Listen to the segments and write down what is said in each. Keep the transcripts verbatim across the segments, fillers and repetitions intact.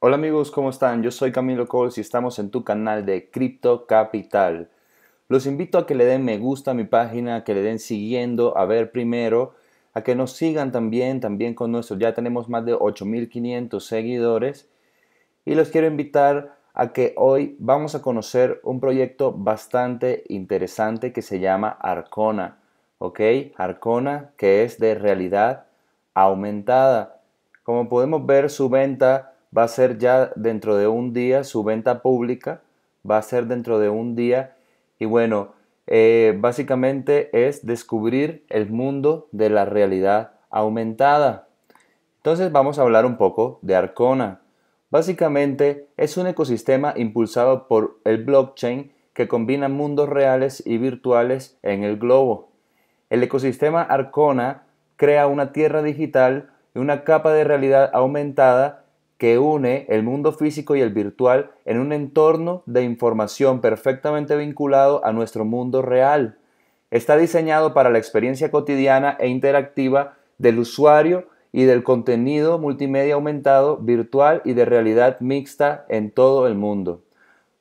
Hola amigos, ¿cómo están? Yo soy Camilo Cortes y estamos en tu canal de Cripto Capital. Los invito a que le den me gusta a mi página, a que le den siguiendo, a ver primero, a que nos sigan también, también con nuestros. Ya tenemos más de ocho mil quinientos seguidores y los quiero invitar a que hoy vamos a conocer un proyecto bastante interesante que se llama Arcona, ¿ok? Arcona, que es de realidad aumentada. Como podemos ver, su venta va a ser ya dentro de un día, su venta pública va a ser dentro de un día. Y bueno, eh, básicamente es descubrir el mundo de la realidad aumentada. Entonces vamos a hablar un poco de Arcona. Básicamente es un ecosistema impulsado por el blockchain que combina mundos reales y virtuales en el globo. El ecosistema Arcona crea una tierra digital y una capa de realidad aumentada que une el mundo físico y el virtual en un entorno de información perfectamente vinculado a nuestro mundo real. Está diseñado para la experiencia cotidiana e interactiva del usuario y del contenido multimedia aumentado, virtual y de realidad mixta en todo el mundo.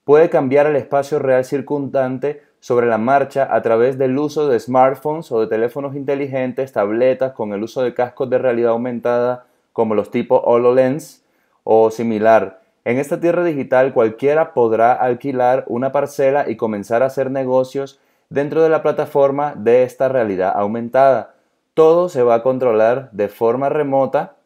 Puede cambiar el espacio real circundante sobre la marcha a través del uso de smartphones o de teléfonos inteligentes, tabletas, con el uso de cascos de realidad aumentada como los tipo HoloLens, o similar. En esta tierra digital cualquiera podrá alquilar una parcela y comenzar a hacer negocios dentro de la plataforma de esta realidad aumentada. Todo se va a controlar de forma remota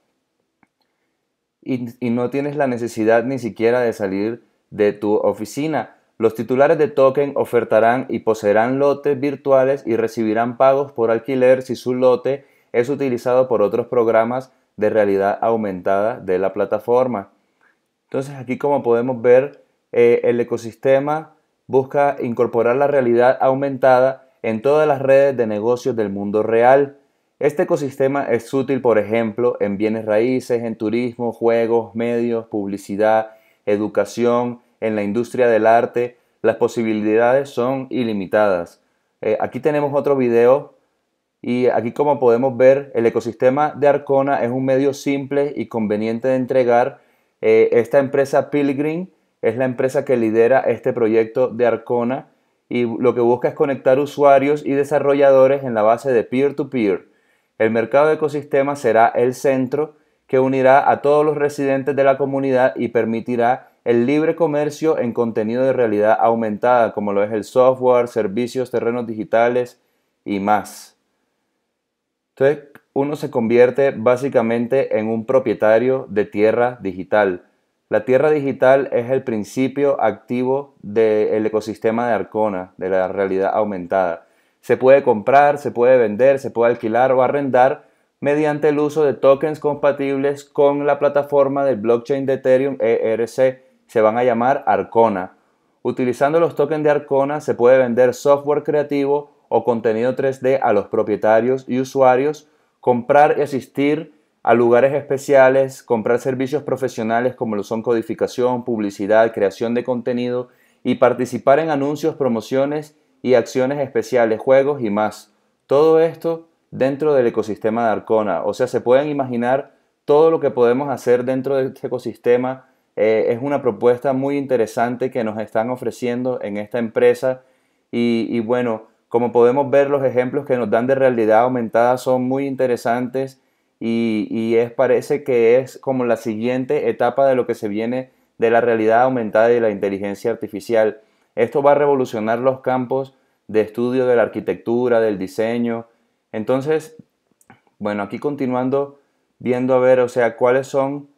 y, y no tienes la necesidad ni siquiera de salir de tu oficina. Los titulares de token ofertarán y poseerán lotes virtuales y recibirán pagos por alquiler si su lote es utilizado por otros programas de realidad aumentada de la plataforma. Entonces aquí, como podemos ver, eh, el ecosistema busca incorporar la realidad aumentada en todas las redes de negocios del mundo real. Este ecosistema es útil, por ejemplo, en bienes raíces, en turismo, juegos, medios, publicidad, educación, en la industria del arte. Las posibilidades son ilimitadas. Eh, aquí tenemos otro video. Y aquí, como podemos ver, el ecosistema de Arcona es un medio simple y conveniente de entregar. Eh, esta empresa Pilgrim es la empresa que lidera este proyecto de Arcona y lo que busca es conectar usuarios y desarrolladores en la base de peer-to-peer. El mercado de ecosistemas será el centro que unirá a todos los residentes de la comunidad y permitirá el libre comercio en contenido de realidad aumentada, como lo es el software, servicios, terrenos digitales y más. Entonces uno se convierte básicamente en un propietario de tierra digital. La tierra digital es el principio activo del ecosistema de Arcona, de la realidad aumentada. Se puede comprar, se puede vender, se puede alquilar o arrendar mediante el uso de tokens compatibles con la plataforma del blockchain de Ethereum E R C. Se van a llamar Arcona. Utilizando los tokens de Arcona se puede vender software creativo o contenido tres D a los propietarios y usuarios, comprar y asistir a lugares especiales, comprar servicios profesionales como lo son codificación, publicidad, creación de contenido y participar en anuncios, promociones y acciones especiales, juegos y más. Todo esto dentro del ecosistema de Arcona. O sea, se pueden imaginar todo lo que podemos hacer dentro de este ecosistema. Eh, es una propuesta muy interesante que nos están ofreciendo en esta empresa y, y bueno, como podemos ver, los ejemplos que nos dan de realidad aumentada son muy interesantes y, y es, parece que es como la siguiente etapa de lo que se viene de la realidad aumentada y de la inteligencia artificial. Esto va a revolucionar los campos de estudio de la arquitectura, del diseño. Entonces, bueno, aquí continuando viendo a ver, o sea, cuáles son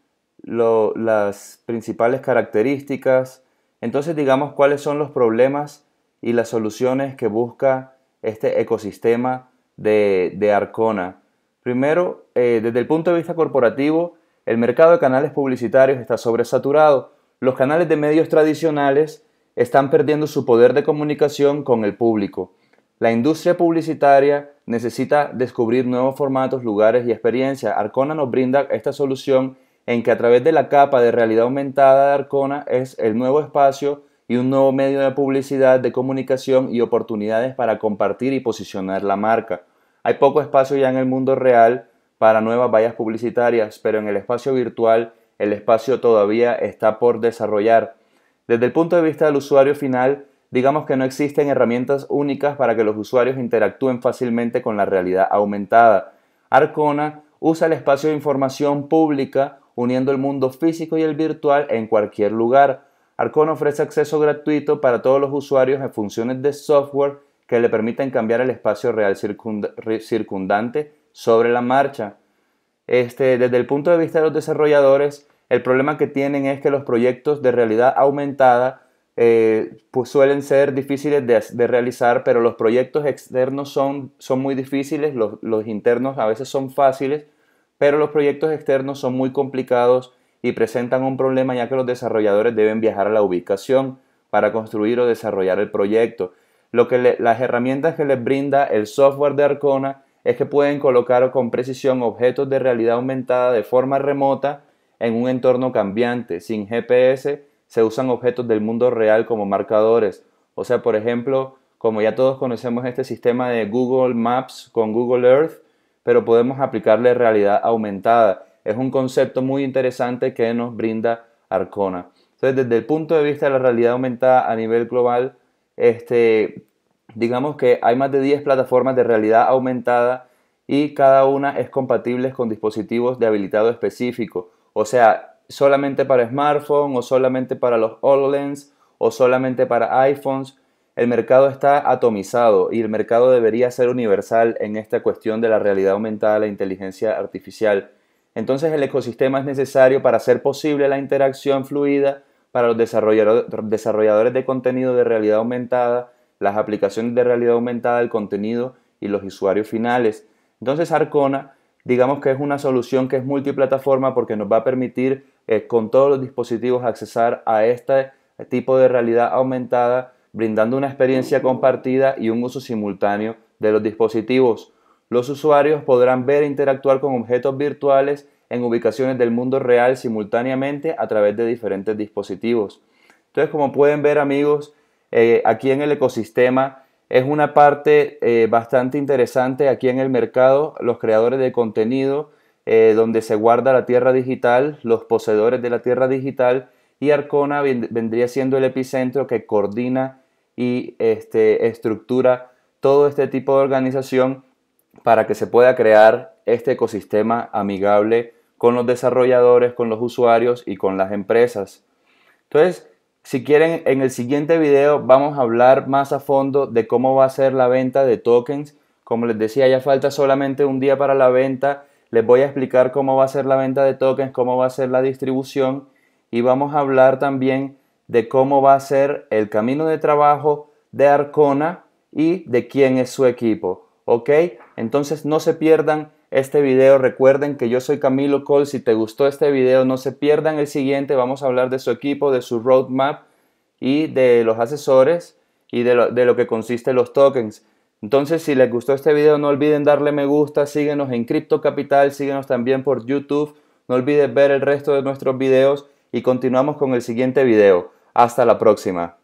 lo, las principales características. Entonces, digamos, cuáles son los problemas y las soluciones que busca este ecosistema de, de Arcona. Primero, eh, desde el punto de vista corporativo, el mercado de canales publicitarios está sobresaturado. Los canales de medios tradicionales están perdiendo su poder de comunicación con el público. La industria publicitaria necesita descubrir nuevos formatos, lugares y experiencias. Arcona nos brinda esta solución en que a través de la capa de realidad aumentada de Arcona es el nuevo espacio y un nuevo medio de publicidad, de comunicación y oportunidades para compartir y posicionar la marca. Hay poco espacio ya en el mundo real para nuevas vallas publicitarias, pero en el espacio virtual el espacio todavía está por desarrollar. Desde el punto de vista del usuario final, digamos que no existen herramientas únicas para que los usuarios interactúen fácilmente con la realidad aumentada. Arcona usa el espacio de información pública uniendo el mundo físico y el virtual en cualquier lugar. Arcona ofrece acceso gratuito para todos los usuarios en funciones de software que le permiten cambiar el espacio real circundante sobre la marcha. Este, desde el punto de vista de los desarrolladores, el problema que tienen es que los proyectos de realidad aumentada eh, pues suelen ser difíciles de, de realizar, pero los proyectos externos son, son muy difíciles, los, los internos a veces son fáciles, pero los proyectos externos son muy complicados y presentan un problema ya que los desarrolladores deben viajar a la ubicación para construir o desarrollar el proyecto. Lo que le, las herramientas que les brinda el software de Arcona es que pueden colocar con precisión objetos de realidad aumentada de forma remota en un entorno cambiante. Sin G P S se usan objetos del mundo real como marcadores. O sea, por ejemplo, como ya todos conocemos este sistema de Google Maps con Google Earth, pero podemos aplicarle realidad aumentada. Es un concepto muy interesante que nos brinda Arcona. Entonces, desde el punto de vista de la realidad aumentada a nivel global, este, digamos que hay más de diez plataformas de realidad aumentada y cada una es compatible con dispositivos de habilitado específico. O sea, solamente para smartphone o solamente para los HoloLens o solamente para iPhones. El mercado está atomizado y el mercado debería ser universal en esta cuestión de la realidad aumentada, la inteligencia artificial. Entonces el ecosistema es necesario para hacer posible la interacción fluida para los desarrolladores de contenido de realidad aumentada, las aplicaciones de realidad aumentada, el contenido y los usuarios finales. Entonces Arcona, digamos que es una solución que es multiplataforma porque nos va a permitir eh, con todos los dispositivos accesar a este tipo de realidad aumentada, brindando una experiencia compartida y un uso simultáneo de los dispositivos. Los usuarios podrán ver e interactuar con objetos virtuales en ubicaciones del mundo real simultáneamente a través de diferentes dispositivos. Entonces, como pueden ver, amigos, eh, aquí en el ecosistema es una parte eh, bastante interesante aquí en el mercado, los creadores de contenido, eh, donde se guarda la tierra digital, los poseedores de la tierra digital, y Arcona vendría siendo el epicentro que coordina y este, estructura todo este tipo de organización para que se pueda crear este ecosistema amigable con los desarrolladores, con los usuarios y con las empresas. Entonces, si quieren, en el siguiente video vamos a hablar más a fondo de cómo va a ser la venta de tokens. Como les decía, ya falta solamente un día para la venta. Les voy a explicar cómo va a ser la venta de tokens, cómo va a ser la distribución y vamos a hablar también de cómo va a ser el camino de trabajo de Arcona y de quién es su equipo. ¿Ok? Entonces no se pierdan este video. Recuerden que yo soy Camilo Cortes. Si te gustó este video, no se pierdan el siguiente. Vamos a hablar de su equipo, de su roadmap y de los asesores y de lo, de lo que consisten los tokens. Entonces, si les gustó este video, no olviden darle me gusta. Síguenos en Cripto Capital. Síguenos también por YouTube. No olvides ver el resto de nuestros videos y continuamos con el siguiente video. Hasta la próxima.